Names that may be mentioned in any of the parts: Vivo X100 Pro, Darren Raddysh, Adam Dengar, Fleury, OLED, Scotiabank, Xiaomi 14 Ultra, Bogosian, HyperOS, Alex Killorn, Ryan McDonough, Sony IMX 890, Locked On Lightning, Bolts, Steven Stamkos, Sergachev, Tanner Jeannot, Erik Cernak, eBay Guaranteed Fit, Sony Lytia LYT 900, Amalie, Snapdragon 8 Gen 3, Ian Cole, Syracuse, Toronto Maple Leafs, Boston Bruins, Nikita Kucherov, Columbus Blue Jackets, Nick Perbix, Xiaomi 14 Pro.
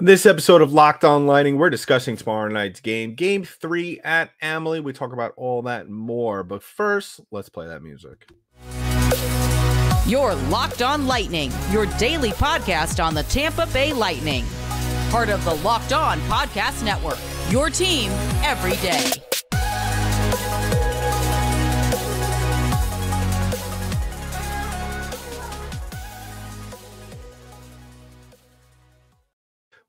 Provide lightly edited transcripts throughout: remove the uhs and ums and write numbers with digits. On this episode of Locked On Lightning, we're discussing tomorrow night's game. Game 3 at Amalie. We talk about all that and more. But first, let's play that music. You're Locked On Lightning, your daily podcast on the Tampa Bay Lightning. Part of the Locked On Podcast Network, your team every day.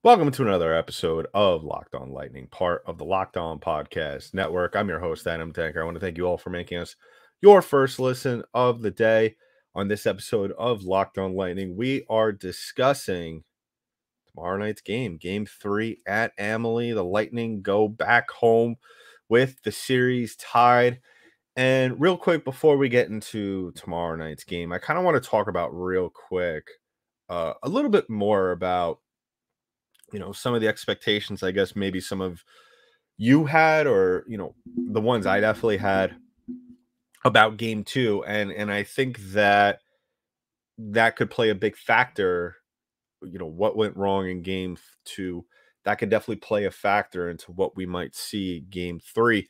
Welcome to another episode of Locked On Lightning, part of the Locked On Podcast Network. I'm your host, Adam Dengar. I want to thank you all for making us your first listen of the day. On this episode of Locked On Lightning, we are discussing tomorrow night's game, Game 3 at Amalie. The Lightning go back home with the series tied. And real quick, before we get into tomorrow night's game, I kind of want to talk about real quick a little bit more about some of the expectations, I guess, maybe some of you had, or, the ones I definitely had about game 2. And I think that that could play a big factor, what went wrong in game 2. That could definitely play a factor into what we might see game 3.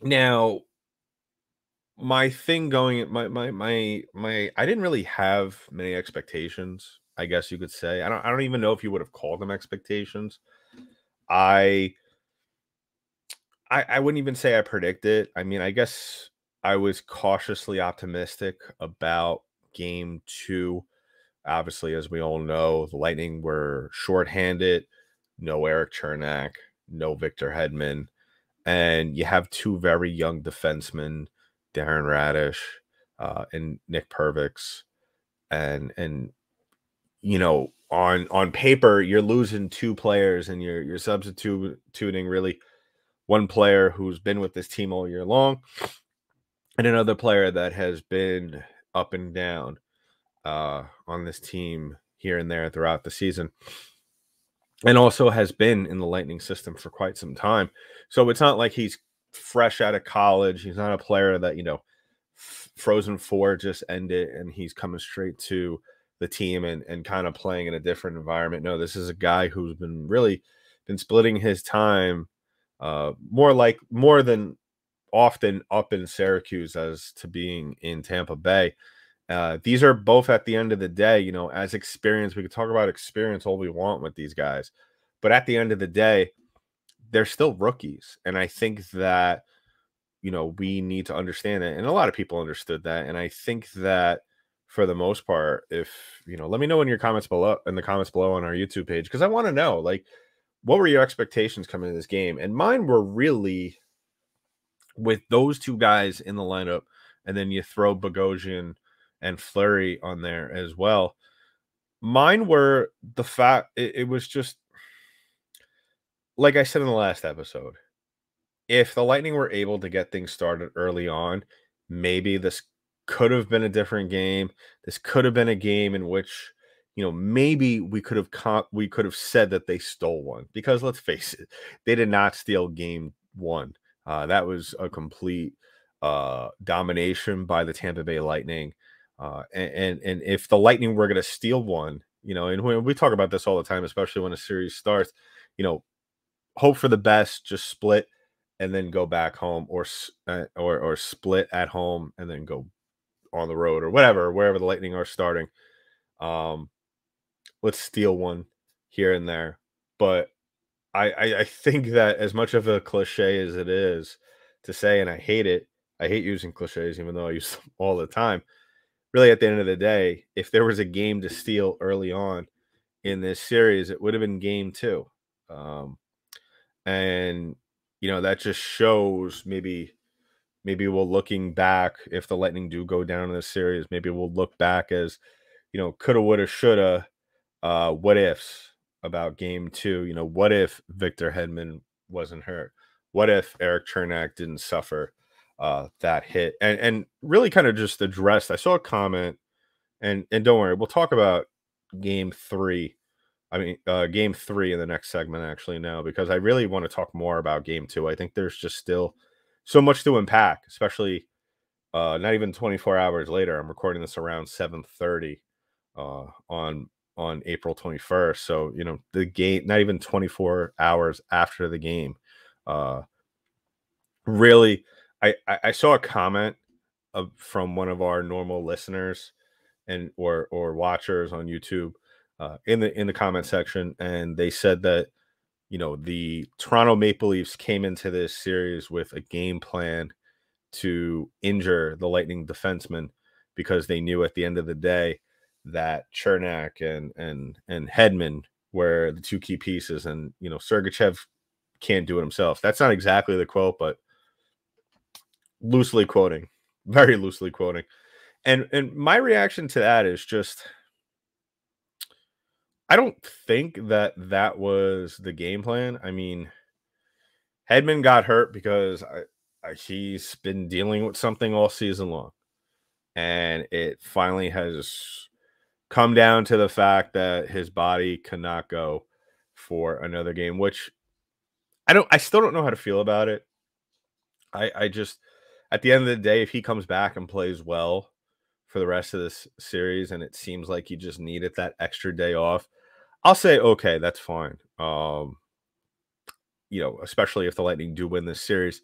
Now, my thing going, I didn't really have many expectations, I guess you could say. I don't even know if you would have called them expectations. I wouldn't even say I predict it. I mean, I guess I was cautiously optimistic about game 2. Obviously, as we all know, the Lightning were shorthanded. No Erik Cernak, no Victor Hedman. And you have two very young defensemen, Darren Raddysh and Nick Perbix. And on paper, you're losing two players, and you're substituting really one player who's been with this team all year long, and another player that has been up and down on this team here and there throughout the season, and also has been in the Lightning system for quite some time. So it's not like he's fresh out of college. He's not a player that, Frozen Four just ended, and he's coming straight to the team and kind of playing in a different environment. No, this is a guy who's been really been splitting his time more than often up in Syracuse as to being in Tampa Bay. These are both, at the end of the day, as experience, we could talk about experience all we want with these guys, but at the end of the day, they're still rookies. And I think that, we need to understand that. And a lot of people understood that. And I think that, for the most part, if let me know in your comments below, on our YouTube page, because I want to know, what were your expectations coming into this game? And mine were really with those two guys in the lineup, and then you throw Bogosian and Fleury on there as well. Mine were the fact it was just like I said in the last episode, if the Lightning were able to get things started early on, maybe this could have been a different game. This could have been a game in which, maybe we could have said that they stole one, because let's face it, they did not steal game 1. That was a complete domination by the Tampa Bay Lightning. And if the Lightning were going to steal one, and when we talk about this all the time, especially when a series starts, hope for the best, just split and then go back home, or split at home and then go on the road, or whatever, wherever the Lightning are starting. Let's steal one here and there. But I think that, as much of a cliche as it is to say, and I hate using cliches, even though I use them all the time, really, at the end of the day, if there was a game to steal early on in this series, it would have been game 2. That just shows, maybe we'll, looking back, if the Lightning do go down in this series, maybe we'll look back as, coulda, woulda, shoulda, what ifs about game 2. What if Victor Hedman wasn't hurt? What if Erik Cernak didn't suffer that hit? And really kind of just addressed, I saw a comment, and don't worry, we'll talk about game 3 in the next segment, actually, now, because I really want to talk more about game 2. I think there's just still so much to unpack, especially not even 24 hours later. I'm recording this around 7:30 on on April 21st. So, you know, the game, not even 24 hours after the game. Really, I saw a comment from one of our normal listeners and or watchers on YouTube in the comment section, and they said that, you know, the Toronto Maple Leafs came into this series with a game plan to injure the Lightning defenseman because they knew at the end of the day that Cernak and Hedman were the two key pieces, and, you know, Sergachev can't do it himself. That's not exactly the quote, but loosely quoting, very loosely quoting. And my reaction to that is just, I don't think that that was the game plan. I mean, Hedman got hurt because he's been dealing with something all season long. And it finally has come down to the fact that his body cannot go for another game, which I still don't know how to feel about it. I just, at the end of the day, if he comes back and plays well for the rest of this series, and it seems like he just needed that extra day off, I'll say, okay, that's fine. You know, especially if the Lightning do win this series,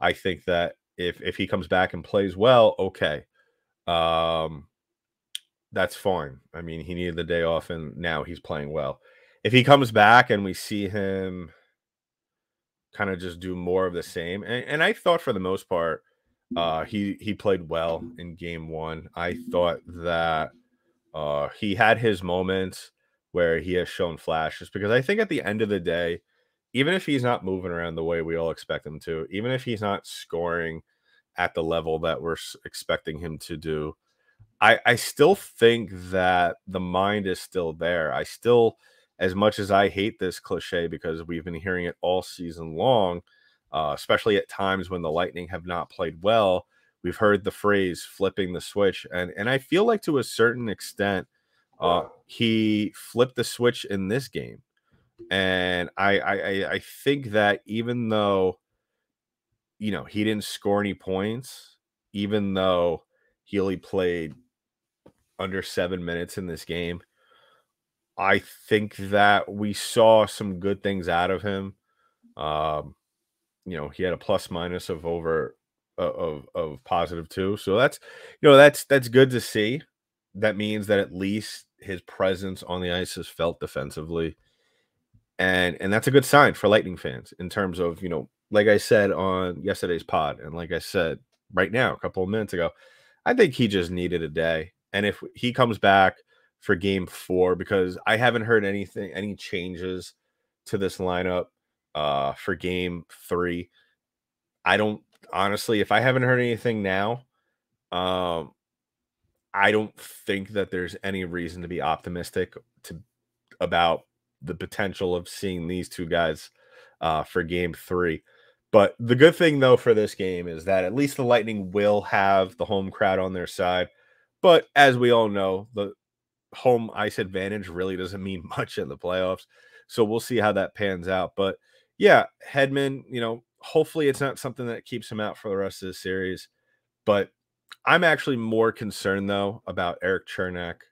I think that if he comes back and plays well, okay, that's fine. I mean, he needed the day off, and now he's playing well. If he comes back and we see him kind of just do more of the same, and I thought for the most part, he played well in game one. I thought that he had his moments where he has shown flashes, because I think at the end of the day, even if he's not moving around the way we all expect him to, even if he's not scoring at the level that we're expecting him to do, I still think that the mind is still there. I still, as much as I hate this cliche because we've been hearing it all season long, especially at times when the Lightning have not played well, we've heard the phrase flipping the switch. And I feel like to a certain extent, he flipped the switch in this game. And I think that even though, you know, he didn't score any points, even though he only played under 7 minutes in this game, I think that we saw some good things out of him. You know, he had a plus minus of positive two. So that's, you know, that's good to see. That means that at least his presence on the ice is felt defensively. And that's a good sign for Lightning fans in terms of, you know, like I said on yesterday's pod, and like I said right now, a couple of minutes ago, I think he just needed a day. And if he comes back for game four, because I haven't heard anything, any changes to this lineup for game three. I don't, honestly, if I haven't heard anything now, I don't think that there's any reason to be optimistic about the potential of seeing these two guys for game three. But the good thing, though, for this game is that at least the Lightning will have the home crowd on their side. But as we all know, the home ice advantage really doesn't mean much in the playoffs. So we'll see how that pans out. But yeah, Hedman, you know, hopefully it's not something that keeps him out for the rest of the series. But I'm actually more concerned, though, about Erik Cernak.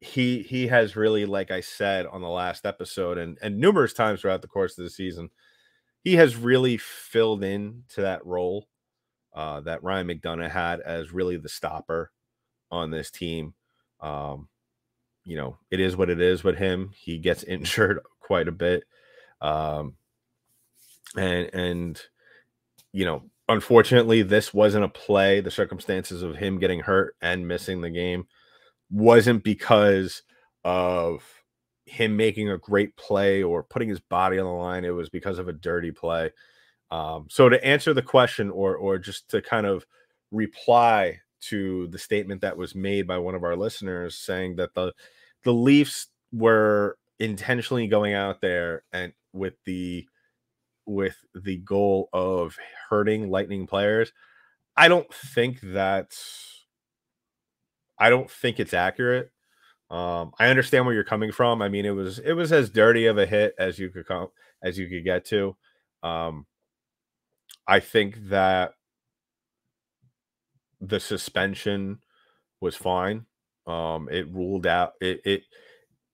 He has really, like I said on the last episode and numerous times throughout the course of the season, he has really filled in to that role that Ryan McDonough had as really the stopper on this team. You know, it is with him. He gets injured quite a bit. And you know, unfortunately, this wasn't a play. The circumstances of him getting hurt and missing the game wasn't because of him making a great play or putting his body on the line. It was because of a dirty play. So to answer the question, or just to kind of reply to the statement that was made by one of our listeners saying that the Leafs were intentionally going out there and with the goal of hurting Lightning players, I don't think it's accurate. I understand where you're coming from. I mean, it was as dirty of a hit as you could get to. I think that the suspension was fine. It ruled out it.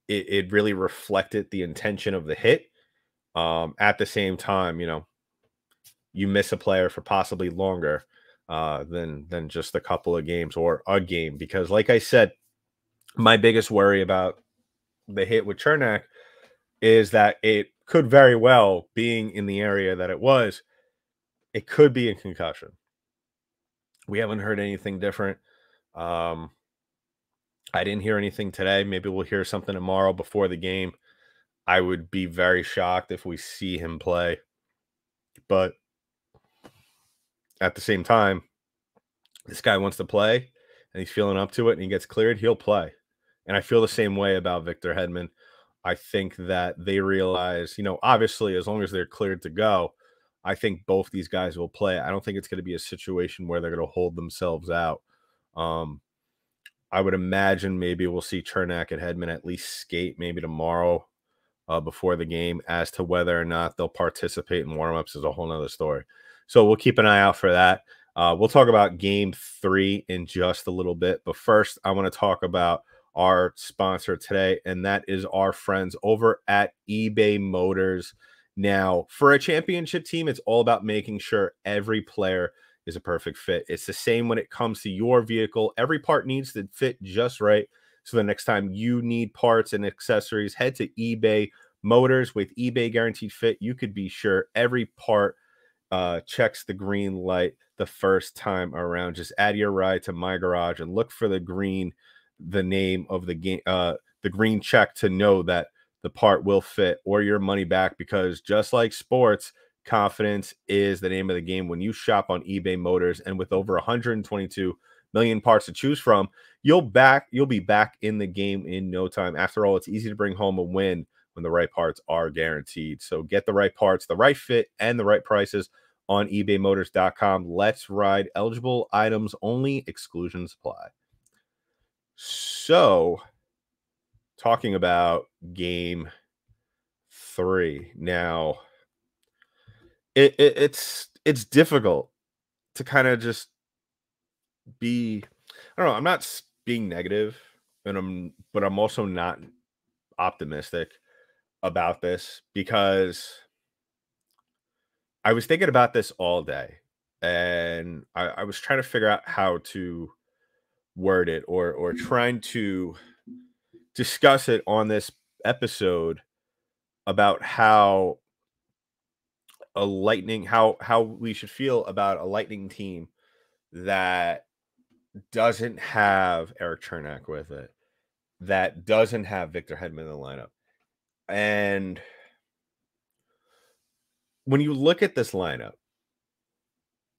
it really reflected the intention of the hit. At the same time, you know, you miss a player for possibly longer than just a couple of games or a game. Because like I said, my biggest worry about the hit with Cernak is that it could very well, being in the area that it was, it could be a concussion. We haven't heard anything different. I didn't hear anything today. Maybe we'll hear something tomorrow before the game. I would be very shocked if we see him play. But at the same time, this guy wants to play and he's feeling up to it and he gets cleared, he'll play. And I feel the same way about Victor Hedman. I think that they realize, you know, obviously, as long as they're cleared to go, I think both these guys will play. I don't think it's going to be a situation where they're going to hold themselves out. I would imagine maybe we'll see Cernak and Hedman at least skate maybe tomorrow before the game. As to whether or not they'll participate in warmups is a whole nother story. So we'll keep an eye out for that. We'll talk about Game 3 in just a little bit. But first, I want to talk about our sponsor today, and that is our friends over at eBay Motors. Now, for a championship team, it's all about making sure every player is a perfect fit. It's the same when it comes to your vehicle. Every part needs to fit just right. So the next time you need parts and accessories, head to eBay Motors. With eBay Guaranteed Fit, you could be sure every part checks the green light the first time around. Just add your ride to My Garage and look for the green, the name of the game, the green check, to know that the part will fit, or your money back. Because just like sports, confidence is the name of the game when you shop on eBay Motors. And with over 122 million parts to choose from, you'll be back in the game in no time. After all, it's easy to bring home a win when the right parts are guaranteed. So get the right parts, the right fit, and the right prices on ebaymotors.com. Let's ride. Eligible items only, exclusions apply. So, talking about Game 3 now, it's difficult to kind of just be, I don't know, I'm not being negative, and I'm also not optimistic about this, because I was thinking about this all day, and I was trying to figure out how to word it, or trying to discuss it on this episode about how a Lightning, how we should feel about a Lightning team that doesn't have Erik Cernak with it, that doesn't have Victor Hedman in the lineup. And when you look at this lineup,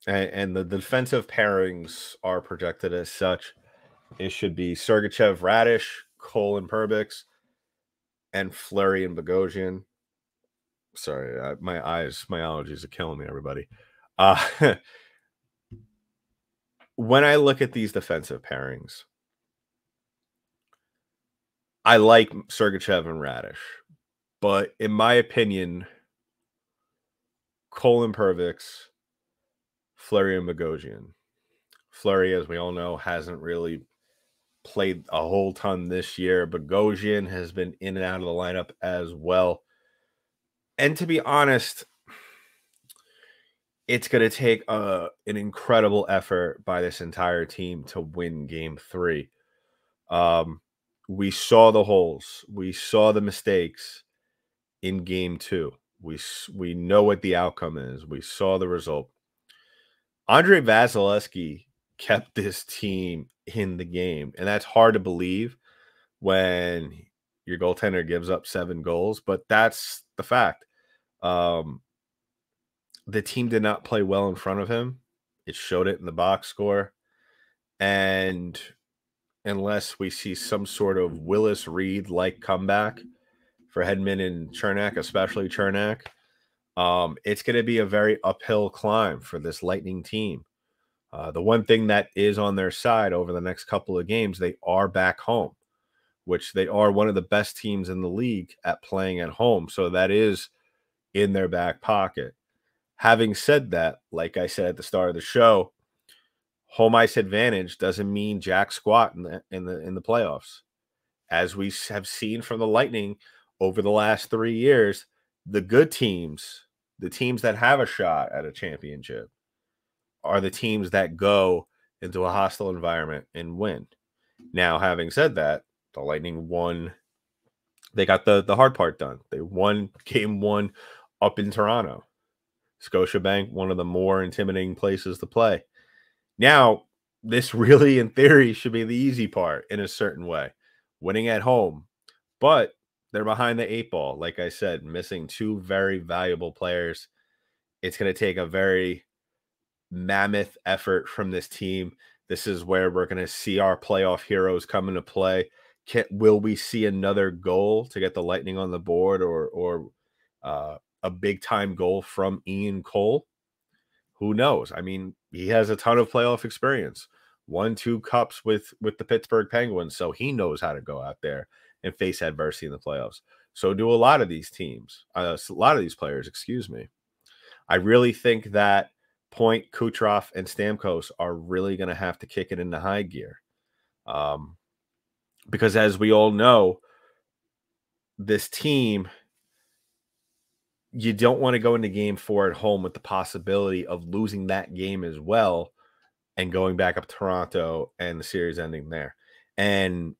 and the defensive pairings are projected as such, it should be Sergachev, Raddysh, Cole and Perbix, and Fleury and Bogosian. Sorry, my allergies are killing me, everybody. When I look at these defensive pairings, I like Sergachev and Raddysh, but in my opinion, Cole and Perbix, Fleury and Bogosian. Fleury, as we all know, hasn't really played a whole ton this year. Bogosian has been in and out of the lineup as well. And to be honest, it's going to take an incredible effort by this entire team to win Game 3. We saw the holes. We saw the mistakes in Game 2. We know what the outcome is. We saw the result. Andre Vasilevskiy kept this team in the game, and that's hard to believe when your goaltender gives up 7 goals, but that's the fact. The team did not play well in front of him. It showed it in the box score, and unless we see some sort of Willis Reed-like comeback for Hedman and Cernak, especially Cernak, it's going to be a very uphill climb for this Lightning team. The one thing that is on their side over the next couple of games, they are back home, which they are one of the best teams in the league at playing at home. So that is in their back pocket. Having said that, like I said at the start of the show, home ice advantage doesn't mean jack squat in the playoffs. as we have seen from the Lightning over the last 3 years, the good teams, the teams that have a shot at a championship, are the teams that go into a hostile environment and win. Now, having said that, the Lightning won. They got the hard part done. They won game one up in Toronto. Scotiabank, one of the more intimidating places to play. Now, this really, in theory, should be the easy part in a certain way, winning at home. But they're behind the eight ball. Like I said, missing two very valuable players. It's going to take a very mammoth effort from this team. This is where we're going to see our playoff heroes come into play. Will we see another goal to get the Lightning on the board, or a big-time goal from Ian Cole? Who knows? I mean, he has a ton of playoff experience. Won 2 cups with the Pittsburgh Penguins, so he knows how to go out there and face adversity in the playoffs. So do a lot of these teams, a lot of these players, excuse me. I really think that Point, Kucherov, and Stamkos are really going to have to kick it into high gear. Because as we all know, this team, you don't want to go into game 4 at home with the possibility of losing that game as well and going back up to Toronto and the series ending there. And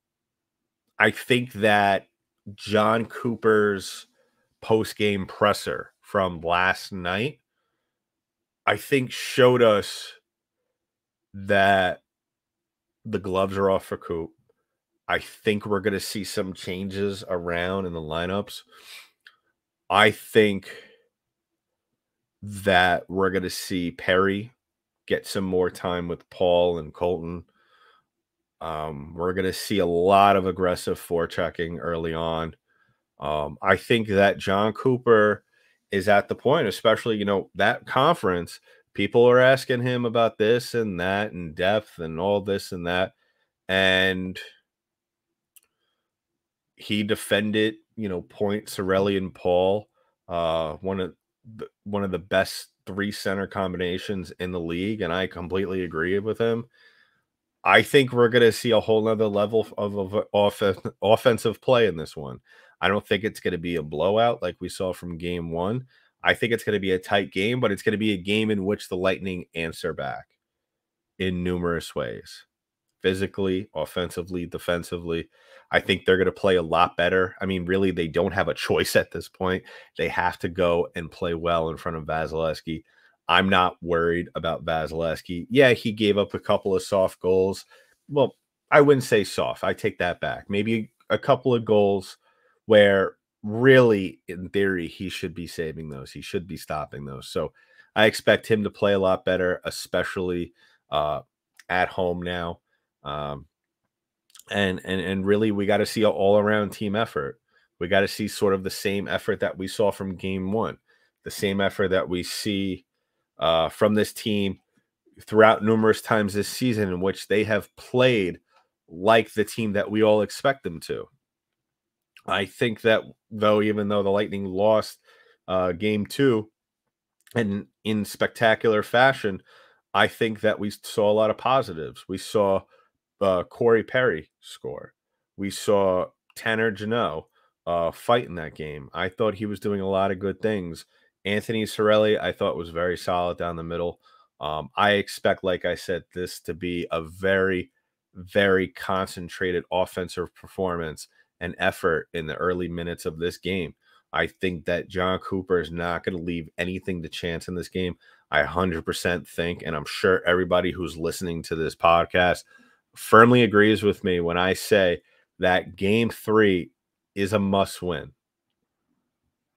I think that John Cooper's post-game presser from last night, I think, showed us that the gloves are off for Coop. I think we're going to see some changes around in the lineups. I think that we're going to see Perry get some more time with Paul and Colton. We're going to see a lot of aggressive forechecking early on. I think that John Cooper is at the point, especially, you know, that conference, people are asking him about this and that and depth and all this and that. And he defended, you know, Point, Cirelli, and Paul, one of the best 3 center combinations in the league, and I completely agree with him. I think we're going to see a whole nother level of offensive play in this one. I don't think it's going to be a blowout like we saw from game 1. I think it's going to be a tight game, but it's going to be a game in which the Lightning answer back in numerous ways. Physically, offensively, defensively. I think they're going to play a lot better. I mean, really, they don't have a choice at this point. They have to go and play well in front of Vasilevskiy. I'm not worried about Vasilevskiy. Yeah, he gave up a couple of soft goals. Well, I wouldn't say soft. I take that back. Maybe a couple of goals where really, in theory, he should be saving those. He should be stopping those. So I expect him to play a lot better, especially at home now. And really, we got to see an all-around team effort. We got to see sort of the same effort that we saw from game 1, the same effort that we see from this team throughout numerous times this season, in which they have played like the team that we all expect them to. I think that, though, even though the Lightning lost game 2 and in spectacular fashion, I think that we saw a lot of positives. We saw Corey Perry score. We saw Tanner Jeannot fight in that game. I thought he was doing a lot of good things. Anthony Cirelli, I thought, was very solid down the middle. I expect, like I said, this to be a very, very concentrated offensive performance and effort in the early minutes of this game. I think that John Cooper is not going to leave anything to chance in this game. I 100% think, and I'm sure everybody who's listening to this podcast firmly agrees with me when I say that game 3 is a must win.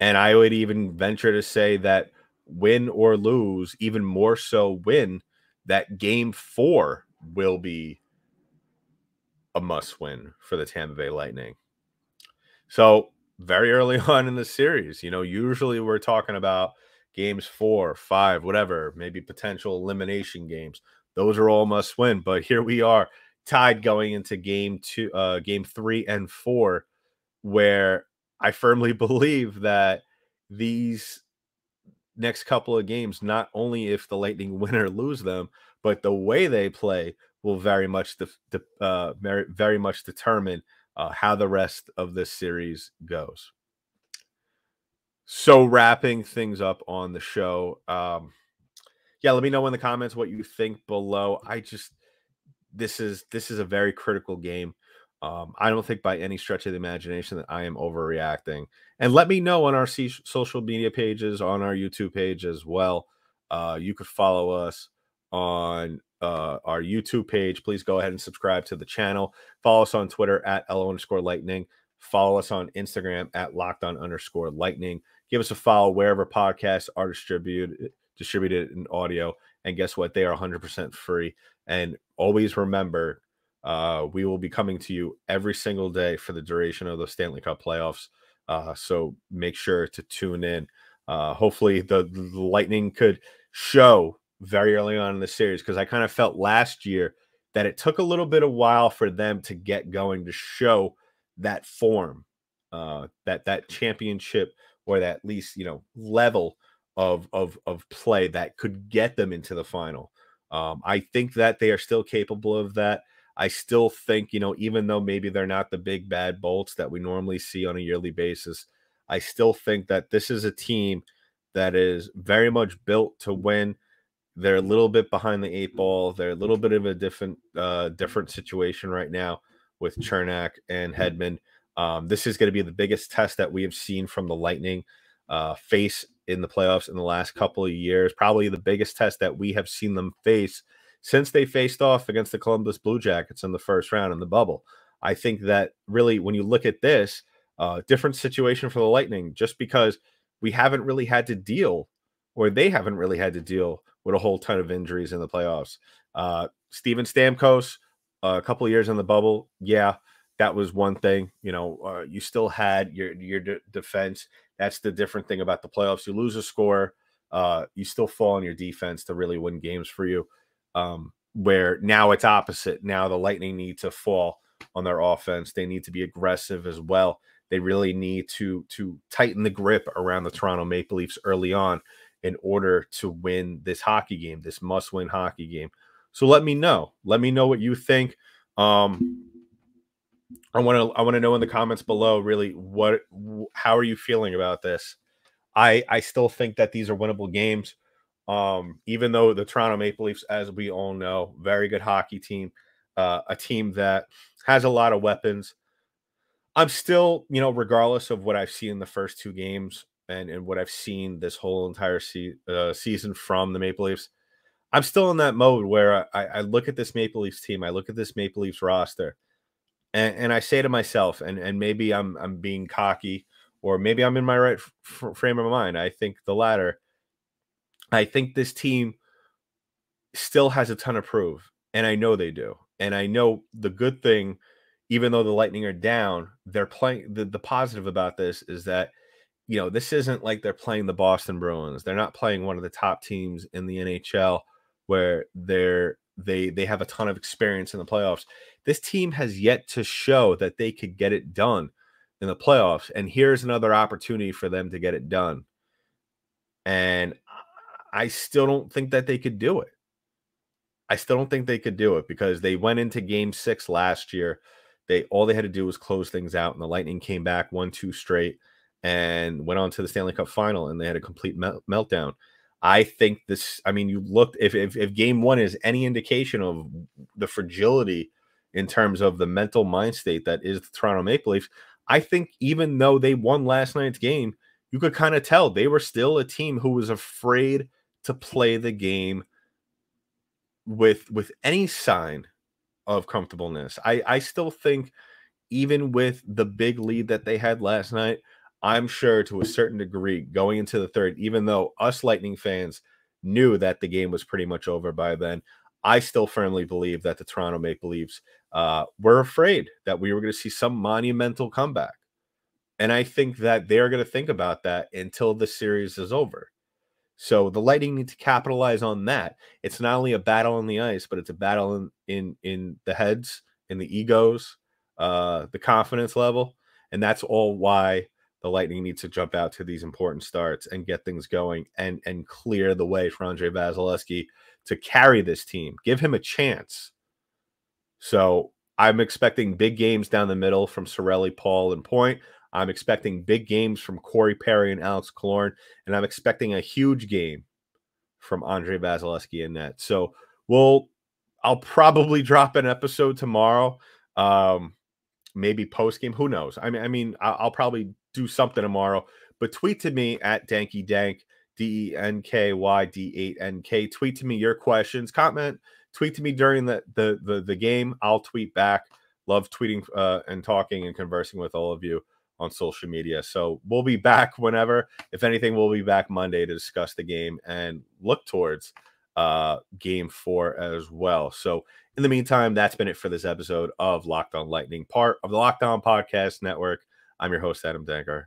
And I would even venture to say that win or lose, even more so win, that game 4 will be a must win for the Tampa Bay Lightning. So very early on in the series, you know, usually we're talking about games 4, 5, whatever, maybe potential elimination games. Those are all must win. But here we are, tied going into game 2, game 3 and 4, where I firmly believe that these next couple of games, not only if the Lightning win or lose them, but the way they play will very much determine how the rest of this series goes. So wrapping things up on the show, yeah, let me know in the comments what you think below. This is a very critical game. I don't think by any stretch of the imagination that I am overreacting. And let me know on our social media pages, on our YouTube page as well. You could follow us on our YouTube page. Please go ahead and subscribe to the channel. Follow us on Twitter at @LO_Lightning. Follow us on Instagram at @LockedOn_Lightning. Give us a follow wherever podcasts are distributed in audio. And guess what? They are 100% free. And always remember, we will be coming to you every single day for the duration of the Stanley Cup playoffs. So make sure to tune in. Hopefully the Lightning could show very early on in the series, because I kind of felt last year that it took a little bit of while for them to get going, to show that form, that championship, or that at least, you know, level of play that could get them into the final. I think that they are still capable of that. I still think, you know, even though maybe they're not the big bad bolts that we normally see on a yearly basis, I still think that this is a team that is very much built to win. They're a little bit behind the eight ball. They're a little bit of a different situation right now with Cernak and Hedman. This is going to be the biggest test that we have seen from the Lightning face in the playoffs in the last couple of years. Probably the biggest test that we have seen them face since they faced off against the Columbus Blue Jackets in the first round in the bubble. I think that really when you look at this, different situation for the Lightning, just because we haven't really had to deal, or they haven't really had to deal with a whole ton of injuries in the playoffs. Steven Stamkos, a couple of years in the bubble, yeah, that was one thing. You know, you still had your defense. That's the different thing about the playoffs. You lose a score, you still fall on your defense to really win games for you. Where now it's opposite. Now the Lightning need to fall on their offense. They need to be aggressive as well. They really need to tighten the grip around the Toronto Maple Leafs early on in order to win this hockey game, this must-win hockey game. So let me know. Let me know what you think. I want to know in the comments below, really, how are you feeling about this? I still think that these are winnable games. Even though the Toronto Maple Leafs, as we all know, very good hockey team, a team that has a lot of weapons. I'm still, you know, regardless of what I've seen in the first two games and what I've seen this whole entire season from the Maple Leafs, I'm still in that mode where I look at this Maple Leafs team, I look at this Maple Leafs roster, and I say to myself, and maybe I'm being cocky, or maybe I'm in my right frame of mind. I think the latter. I think this team still has a ton to prove, and I know they do. And I know the good thing, even though the Lightning are down, they're playing. The positive about this is that, you know, this isn't like they're playing the Boston Bruins. They're not playing one of the top teams in the NHL where they have a ton of experience in the playoffs. This team has yet to show that they could get it done in the playoffs, and here's another opportunity for them to get it done. And I still don't think that they could do it. I still don't think they could do it, because they went into Game 6 last year. All they had to do was close things out, and the Lightning came back, won 2 straight, and went on to the Stanley Cup final, and they had a complete meltdown. I think this, I mean, you looked, if Game 1 is any indication of the fragility in terms of the mental mind state that is the Toronto Maple Leafs, I think even though they won last night's game, you could kind of tell they were still a team who was afraid to play the game with any sign of comfortableness. I still think, even with the big lead that they had last night, I'm sure to a certain degree going into the third, even though us Lightning fans knew that the game was pretty much over by then, I still firmly believe that the Toronto Maple Leafs were afraid that we were going to see some monumental comeback. And I think that they're going to think about that until the series is over. So the Lightning need to capitalize on that. It's not only a battle on the ice, but it's a battle in the heads, in the egos, the confidence level. And that's all why the Lightning needs to jump out to these important starts and get things going and clear the way for Andre Vasilevskiy to carry this team. Give him a chance. So I'm expecting big games down the middle from Cirelli, Paul, and Point. I'm expecting big games from Corey Perry and Alex Killorn, and I'm expecting a huge game from Andre Vasilevskiy in net. So I'll probably drop an episode tomorrow, maybe post game. Who knows? I mean, I'll probably do something tomorrow. But tweet to me at DankyDank, DENKYD8NK. Tweet to me your questions, comment. Tweet to me during the game. I'll tweet back. Love tweeting and talking and conversing with all of you on social media. So we'll be back whenever. If anything, we'll be back Monday to discuss the game and look towards game 4 as well. So in the meantime, that's been it for this episode of Locked On Lightning, part of the Locked On Podcast Network. I'm your host, Adam Dengar.